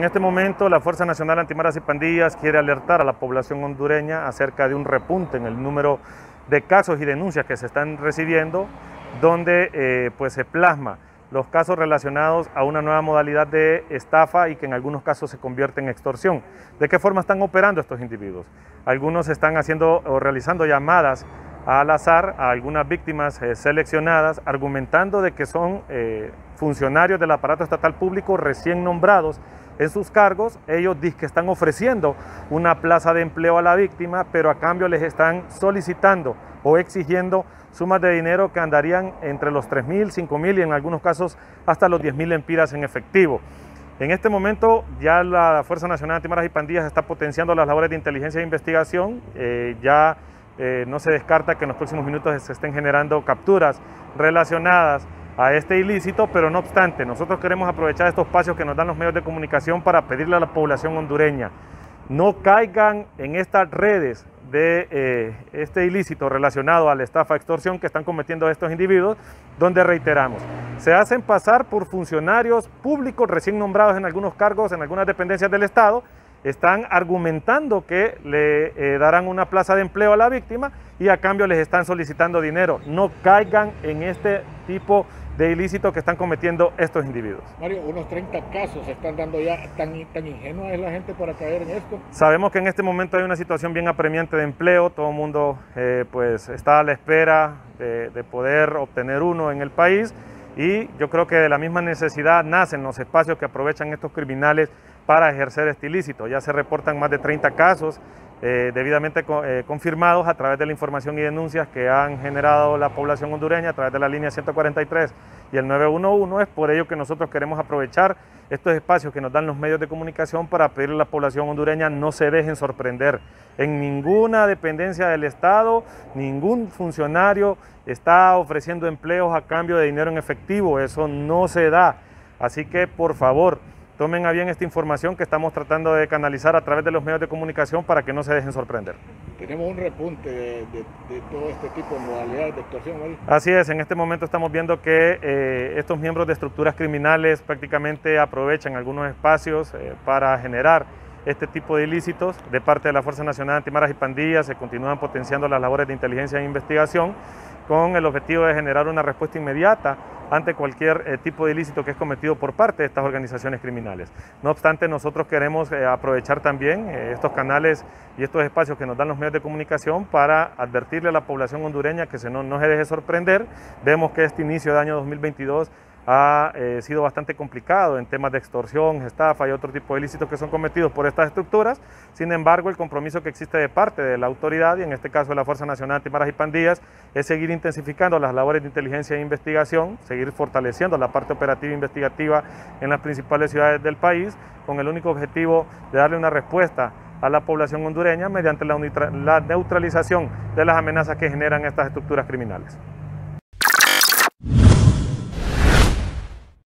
En este momento, la Fuerza Nacional Antimaras y Pandillas quiere alertar a la población hondureña acerca de un repunte en el número de casos y denuncias que se están recibiendo, donde pues se plasma los casos relacionados a una nueva modalidad de estafa y que en algunos casos se convierte en extorsión. ¿De qué forma están operando estos individuos? Algunos están haciendo o realizando llamadas al azar a algunas víctimas seleccionadas, argumentando de que son funcionarios del aparato estatal público recién nombrados en sus cargos. Ellos dicen que están ofreciendo una plaza de empleo a la víctima, pero a cambio les están solicitando o exigiendo sumas de dinero que andarían entre los 3.000, 5.000 y en algunos casos hasta los 10.000 lempiras en efectivo. En este momento ya la Fuerza Nacional Antimaras y Pandillas está potenciando las labores de inteligencia e investigación. No se descarta que en los próximos minutos se estén generando capturas relacionadas a este ilícito, pero no obstante, nosotros queremos aprovechar estos espacios que nos dan los medios de comunicación para pedirle a la población hondureña no caigan en estas redes de este ilícito relacionado a la estafa extorsión que están cometiendo estos individuos, donde reiteramos, se hacen pasar por funcionarios públicos recién nombrados en algunos cargos, en algunas dependencias del Estado, están argumentando que le darán una plaza de empleo a la víctima y a cambio les están solicitando dinero. No caigan en este tipo de ilícito que están cometiendo estos individuos. Mario, unos 30 casos se están dando ya, tan ingenua es la gente para caer en esto. Sabemos que en este momento hay una situación bien apremiante de empleo, todo el mundo pues está a la espera de poder obtener uno en el país. Y yo creo que de la misma necesidad nacen los espacios que aprovechan estos criminales para ejercer este ilícito. Ya se reportan más de 30 casos debidamente confirmados a través de la información y denuncias que han generado la población hondureña a través de la línea 143 y el 911. Es por ello que nosotros queremos aprovechar estos espacios que nos dan los medios de comunicación para pedirle a la población hondureña no se dejen sorprender. En ninguna dependencia del Estado, ningún funcionario está ofreciendo empleos a cambio de dinero en efectivo, eso no se da. Así que por favor, tomen a bien esta información que estamos tratando de canalizar a través de los medios de comunicación para que no se dejen sorprender. Tenemos un repunte de todo este tipo de modalidades de extorsión, ¿vale? Así es, en este momento estamos viendo que estos miembros de estructuras criminales prácticamente aprovechan algunos espacios para generar este tipo de ilícitos. De parte de la Fuerza Nacional Antimaras y Pandillas se continúan potenciando las labores de inteligencia e investigación con el objetivo de generar una respuesta inmediata ante cualquier tipo de ilícito que es cometido por parte de estas organizaciones criminales. No obstante, nosotros queremos aprovechar también estos canales y estos espacios que nos dan los medios de comunicación para advertirle a la población hondureña que no se deje sorprender. Vemos que este inicio del año 2022 ha sido bastante complicado en temas de extorsión, estafa y otro tipo de ilícitos que son cometidos por estas estructuras. Sin embargo, el compromiso que existe de parte de la autoridad, y en este caso de la Fuerza Nacional Antimaras y Pandillas, es seguir intensificando las labores de inteligencia e investigación, seguir fortaleciendo la parte operativa e investigativa en las principales ciudades del país, con el único objetivo de darle una respuesta a la población hondureña mediante la neutralización de las amenazas que generan estas estructuras criminales.